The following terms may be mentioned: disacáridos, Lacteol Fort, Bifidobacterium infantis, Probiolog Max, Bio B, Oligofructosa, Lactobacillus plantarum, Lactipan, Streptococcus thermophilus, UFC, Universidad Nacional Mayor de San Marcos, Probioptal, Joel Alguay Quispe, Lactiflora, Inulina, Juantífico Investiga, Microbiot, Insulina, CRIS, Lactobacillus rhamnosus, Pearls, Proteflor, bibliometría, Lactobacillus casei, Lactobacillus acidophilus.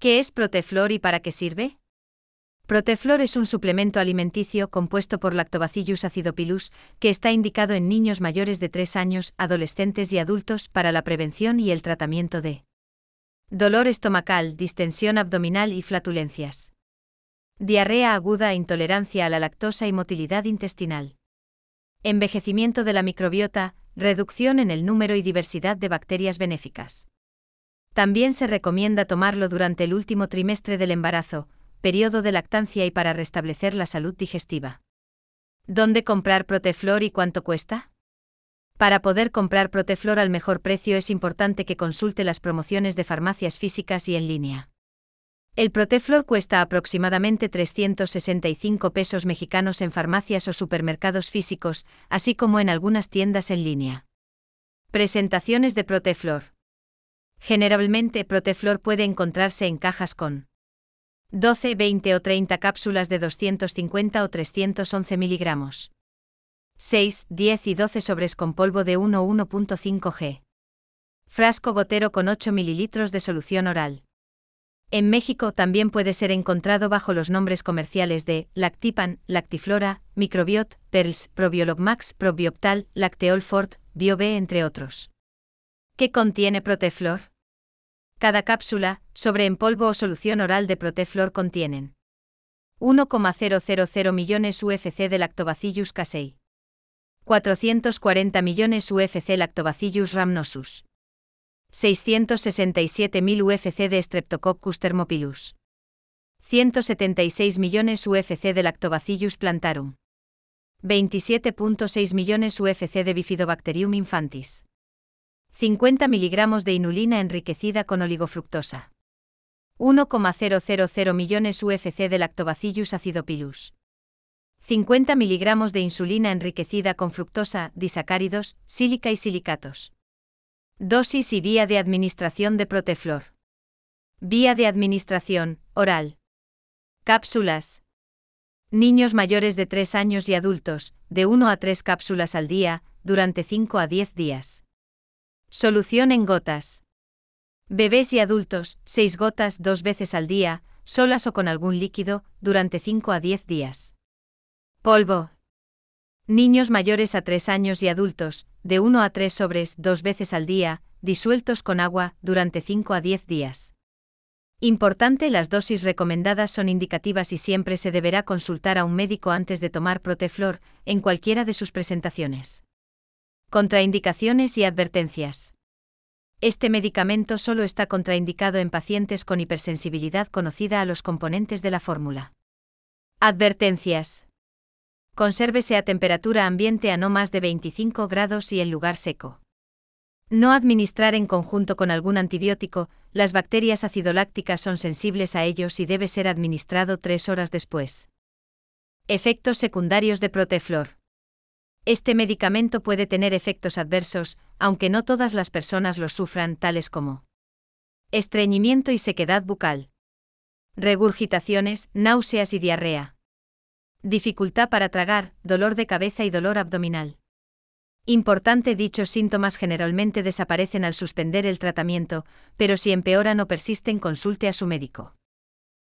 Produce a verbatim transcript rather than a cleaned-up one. ¿Qué es Proteflor y para qué sirve? Proteflor es un suplemento alimenticio compuesto por Lactobacillus acidophilus, que está indicado en niños mayores de tres años, adolescentes y adultos para la prevención y el tratamiento de dolor estomacal, distensión abdominal y flatulencias, diarrea aguda, intolerancia a la lactosa y motilidad intestinal, envejecimiento de la microbiota, reducción en el número y diversidad de bacterias benéficas. También se recomienda tomarlo durante el último trimestre del embarazo, periodo de lactancia y para restablecer la salud digestiva. ¿Dónde comprar Proteflor y cuánto cuesta? Para poder comprar Proteflor al mejor precio es importante que consulte las promociones de farmacias físicas y en línea. El Proteflor cuesta aproximadamente trescientos sesenta y cinco pesos mexicanos en farmacias o supermercados físicos, así como en algunas tiendas en línea. Presentaciones de Proteflor. Generalmente, Proteflor puede encontrarse en cajas con doce, veinte o treinta cápsulas de doscientos cincuenta o trescientos once miligramos, seis, diez y doce sobres con polvo de uno a uno punto cinco gramos, frasco gotero con ocho mililitros de solución oral. En México también puede ser encontrado bajo los nombres comerciales de Lactipan, Lactiflora, Microbiot, Pearls, Probiolog Max, Probioptal, Lacteol Fort, Bio B, entre otros. ¿Qué contiene Proteflor? Cada cápsula, sobre en polvo o solución oral de Proteflor contienen uno coma cero cero cero millones U F C de Lactobacillus casei, cuatrocientos cuarenta millones U F C Lactobacillus rhamnosus, seiscientos sesenta y siete mil U F C de Streptococcus thermophilus, ciento setenta y seis millones U F C de Lactobacillus plantarum, veintisiete coma seis millones U F C de Bifidobacterium infantis, cincuenta miligramos de inulina enriquecida con oligofructosa, uno coma cero cero cero millones U F C de Lactobacillus acidophilus, cincuenta miligramos de insulina enriquecida con fructosa, disacáridos, sílica y silicatos. Dosis y vía de administración de Proteflor. Vía de administración, oral. Cápsulas. Niños mayores de tres años y adultos, de una a tres cápsulas al día, durante cinco a diez días. Solución en gotas. Bebés y adultos, seis gotas dos veces al día, solas o con algún líquido, durante cinco a diez días. Polvo. Niños mayores a tres años y adultos, de uno a tres sobres dos veces al día, disueltos con agua, durante cinco a diez días. Importante, las dosis recomendadas son indicativas y siempre se deberá consultar a un médico antes de tomar Proteflor, en cualquiera de sus presentaciones. Contraindicaciones y advertencias. Este medicamento solo está contraindicado en pacientes con hipersensibilidad conocida a los componentes de la fórmula. Advertencias. Consérvese a temperatura ambiente a no más de veinticinco grados y en lugar seco. No administrar en conjunto con algún antibiótico, las bacterias acidolácticas son sensibles a ellos y debe ser administrado tres horas después. Efectos secundarios de Proteflor. Este medicamento puede tener efectos adversos, aunque no todas las personas los sufran, tales como estreñimiento y sequedad bucal, regurgitaciones, náuseas y diarrea, dificultad para tragar, dolor de cabeza y dolor abdominal. Importante, dichos síntomas generalmente desaparecen al suspender el tratamiento, pero si empeoran o persisten, consulte a su médico.